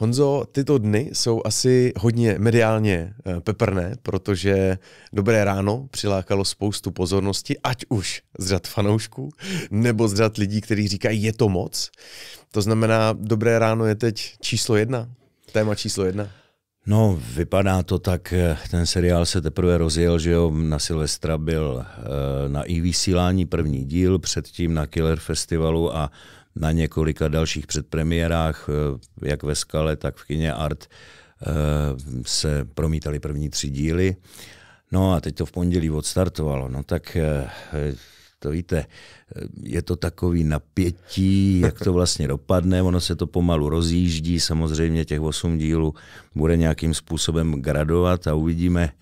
Honzo, tyto dny jsou asi hodně mediálně peprné, protože Dobré ráno přilákalo spoustu pozornosti, ať už z řad fanoušků, nebo z řad lidí, kteří říkají, je to moc. To znamená, Dobré ráno je teď číslo jedna, téma číslo jedna. No, vypadá to tak, ten seriál se teprve rozjel, že jo, na Silvestra byl na i-vysílání první díl, předtím na Killer Festivalu a na několika dalších předpremiérách, jak ve Skale, tak v Kině Art, se promítaly první 3 díly. No a teď to v pondělí odstartovalo. No tak to víte, je to takový napětí, jak to vlastně dopadne, ono se to pomalu rozjíždí, samozřejmě těch 8 dílů bude nějakým způsobem gradovat a uvidíme,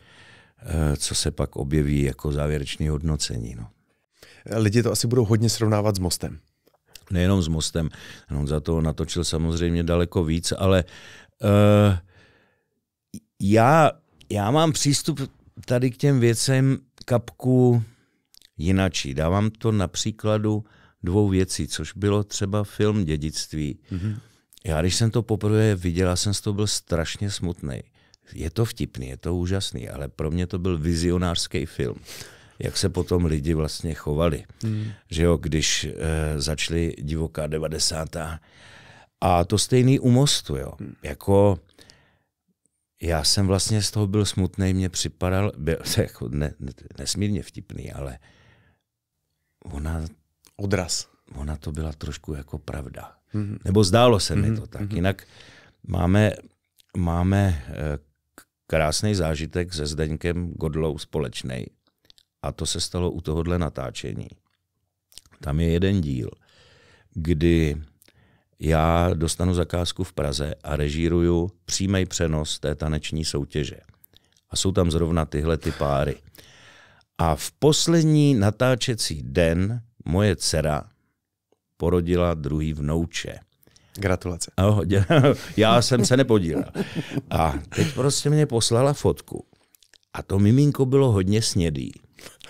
co se pak objeví jako závěrečné hodnocení. No. Lidi to asi budou hodně srovnávat s Mostem. Nejenom s Mostem, on za to natočil samozřejmě daleko víc, ale já mám přístup tady k těm věcem kapku jinačí. Dávám to na příkladu 2 věcí, což bylo třeba film Dědictví. Mm-hmm. Já když jsem to poprvé viděl, jsem z toho byl strašně smutný. Je to vtipný, je to úžasný, ale pro mě to byl vizionářský film. Jak se potom lidi vlastně chovali. Mm. Že jo, když začaly divoká 90. A to stejný u Mostu. Jo. Mm. Jako, já jsem vlastně z toho byl smutný, mně připadal, byl jako nesmírně vtipný, ale ona... Odraz. Ona to byla trošku jako pravda. Mm. Nebo zdálo se mi to tak. Mm. Jinak máme krásný zážitek se Zdeňkem Godlou společnej. A to se stalo u tohohle natáčení. Tam je jeden díl, kdy já dostanu zakázku v Praze a režíruju přímý přenos té taneční soutěže. A jsou tam zrovna tyhle ty páry. A v poslední natáčecí den moje dcera porodila druhý vnouče. Gratulace. Já jsem se nepodílal. A teď prostě mě poslala fotku. A to miminko bylo hodně snědý.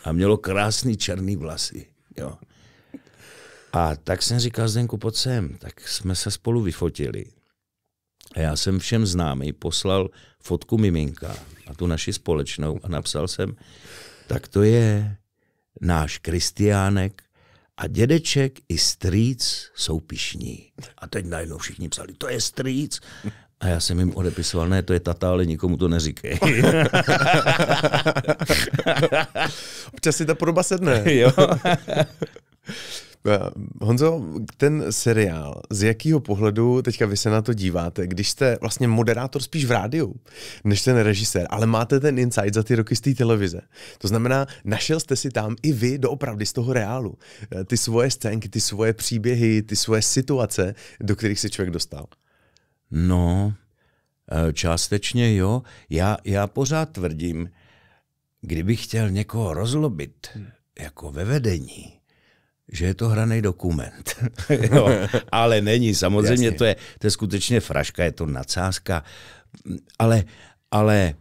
A mělo krásný černý vlasy. Jo. A tak jsem říkal, Zdenku, pojď sem. Tak jsme se spolu vyfotili. A já jsem všem známý poslal fotku miminka a tu naši společnou a napsal jsem, tak to je náš Kristiánek a dědeček i strýc jsou pyšní. A teď najednou všichni psali, to je strýc. A já jsem jim odepisoval, ne, to je tata, ale nikomu to neříkej. Občas si ta podoba sedne. Jo. Honzo, ten seriál, z jakého pohledu teďka vy se na to díváte, když jste vlastně moderátor spíš v rádiu, než ten režisér, ale máte ten insight za ty roky z té televize. To znamená, našel jste si tam i vy doopravdy z toho reálu. Ty svoje scénky, ty svoje příběhy, ty svoje situace, do kterých se člověk dostal. No, částečně jo. Já pořád tvrdím, kdybych chtěl někoho rozlobit, jako ve vedení, že je to hraný dokument. Jo, ale není, samozřejmě to je skutečně fraška, je to nadsázka. Ale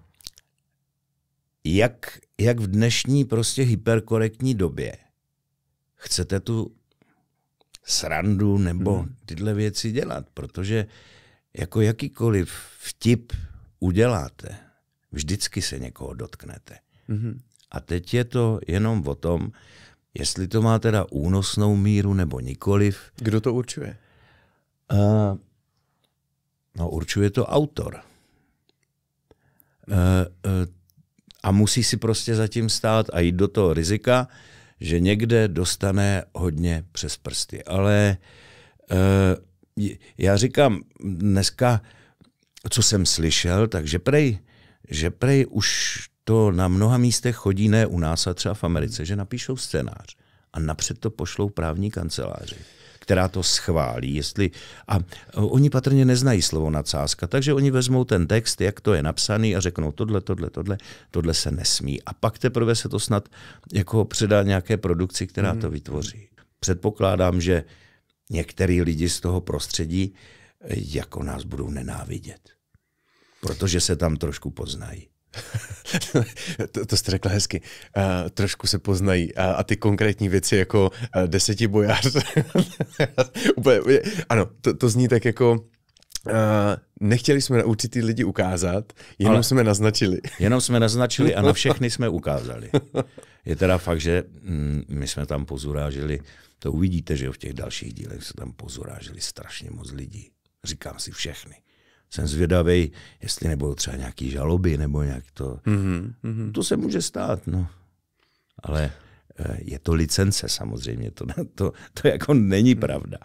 jak v dnešní prostě hyperkorektní době chcete tu srandu nebo tyhle věci dělat, protože jako jakýkoliv vtip uděláte, vždycky se někoho dotknete. Mm-hmm. A teď je to jenom o tom, jestli to má teda únosnou míru nebo nikoliv. Kdo to určuje? No, určuje to autor. A musí si prostě zatím stát a jít do toho rizika, že někde dostane hodně přes prsty. Ale... já říkám dneska, co jsem slyšel, takže že prej už to na mnoha místech chodí, ne u nás a třeba v Americe, že napíšou scénář a napřed to pošlou právní kanceláři, která to schválí. A oni patrně neznají slovo nadsázka, takže oni vezmou ten text, jak to je napsaný a řeknou tohle se nesmí. A pak teprve se to snad jako předá nějaké produkci, která to vytvoří. Předpokládám, že některý lidi z toho prostředí jako nás budou nenávidět. Protože se tam trošku poznají. To jste řekla hezky. Trošku se poznají. A ty konkrétní věci jako 10 bojář. Ano, to zní tak jako... Nechtěli jsme na určitý lidi ukázat, jenom jsme naznačili. Jenom jsme naznačili a na všechny jsme ukázali. Je teda fakt, že my jsme tam pozurážili, to uvidíte, že v těch dalších dílech se tam pozurážili strašně moc lidí. Říkám si všechny. Jsem zvědavý, jestli nebudou třeba nějaký žaloby nebo nějak to. To se může stát, no. Ale je to licence samozřejmě, to jako není pravda.